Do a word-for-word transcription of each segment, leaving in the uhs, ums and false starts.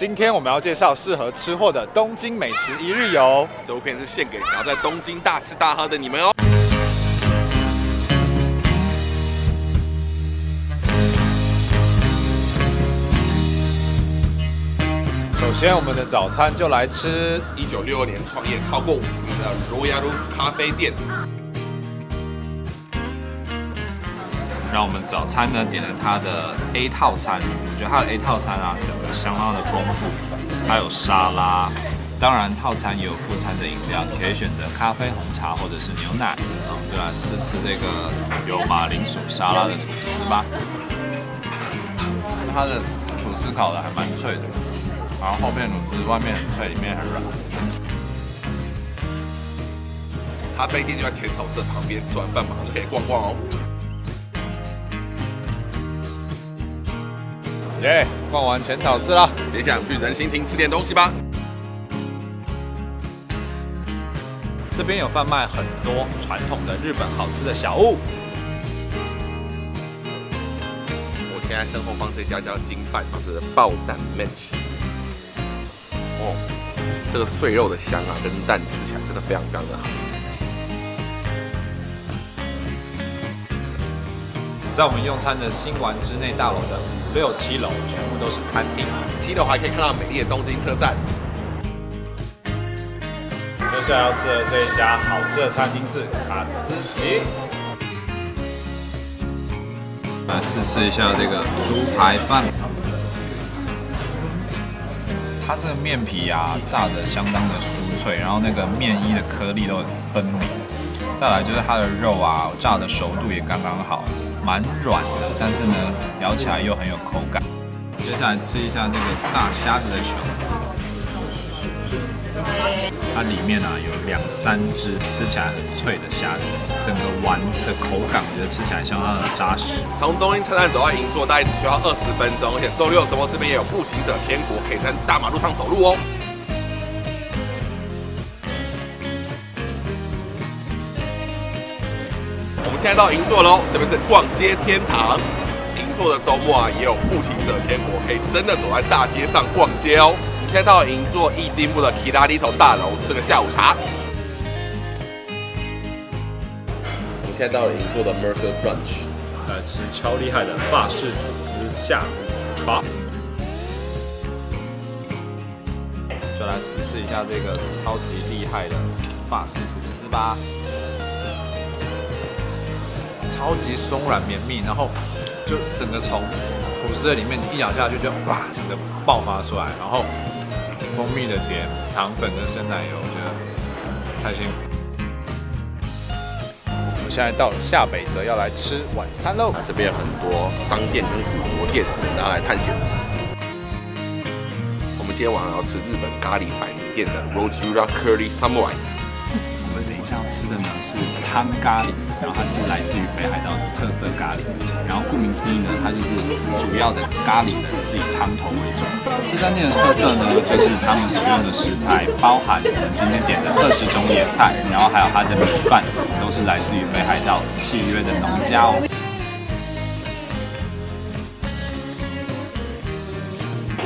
今天我们要介绍适合吃货的东京美食一日游，这部片是献给想要在东京大吃大喝的你们哦。 首先，我们的早餐就来吃一九六二年创业超过五十年的Rojiura 咖啡店。让我们早餐呢点了它的 A 套餐，我觉得它的 A 套餐啊，整个相当的丰富，它有沙拉，当然套餐也有副餐的饮料，你可以选择咖啡、红茶或者是牛奶。对啊，试吃这个有马铃薯沙拉的吐司吧，它的吐司烤的还蛮脆的。 然后后面乳汁外面很脆，里面很软。咖啡店就在浅草寺旁边，吃完饭马上就可以逛逛哦。耶， yeah, 逛完浅草寺了，也想去仁心亭吃点东西吧。这边有贩卖很多传统的日本好吃的小物。我现在生活方式家叫金饭房子的爆蛋面起。 哦，这个碎肉的香啊，跟蛋吃起来真的非常刚刚好。在我们用餐的新丸之内大楼的五六七楼，全部都是餐厅。七楼还可以看到美丽的东京车站。接下来要吃的这一家好吃的餐厅是卡兹吉。来试吃一下这个猪排饭。 它这个面皮啊，炸得相当的酥脆，然后那个面衣的颗粒都很分明。再来就是它的肉啊，炸的熟度也刚刚好，蛮软的，但是呢，咬起来又很有口感。接下来吃一下这个炸虾子的球，它里面啊有两三只吃起来很脆的虾子，整个丸的口感我觉得吃起来相当的扎实。从东京车站走到银座大概只需要二十分钟，而且周六周末这边也有步行者天国，可以在大马路上走路哦。我们现在到银座喽，这边是逛街天堂。银座的周末啊也有步行者天国，可以真的走在大街上逛街哦。 现在到银座一丁目的吉拉里头大楼吃个下午茶。我们现在到了银座的 Mercer Brunch， 来吃超厉害的法式吐司下午茶。就来试试一下这个超级厉害的法式吐司吧，超级松软绵密，然后就整个从吐司的里面你一咬下去就哇，整个爆发出来，然后。 蜂蜜的甜，糖粉跟生奶油，我觉得太幸福。我们现在到了下北泽，要来吃晚餐喽。这边有很多商店跟古着店，大家来探险。我们今天晚上要吃日本咖喱百名店的 Rojiura Curry Samurai。我们等一下要吃的呢是汤咖喱，然后它是来自于北海道的特色咖喱，然后顾名思义呢，它就是主要的咖喱呢是以汤头为主。 这家店的特色呢，就是他们所用的食材包含我们今天点的二十种野菜，然后还有它的米饭，都是来自于北海道契约的农家哦。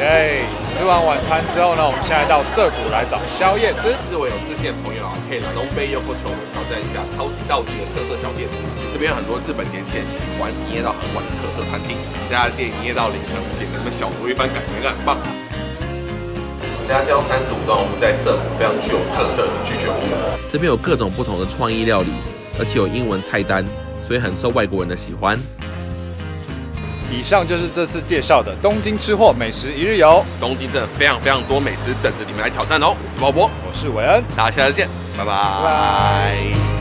耶！吃完晚餐之后呢，我们现在到涩谷来找宵夜吃。日文有自信的朋友啊，可以来东北优酷球挑战一下超级道地的特色小店。这边有很多日本年轻人喜欢营业到很晚的特色餐厅，这家店营业到凌晨五点，跟小酌一番感觉应该很棒。这家叫三十五段，我们在涩谷非常具有特色的居酒屋，这边有各种不同的创意料理，而且有英文菜单，所以很受外国人的喜欢。 以上就是这次介绍的东京吃货美食一日游。东京真的非常非常多美食等着你们来挑战哦！我是鲍勃，我是韦恩，大家下次见，拜拜。拜拜。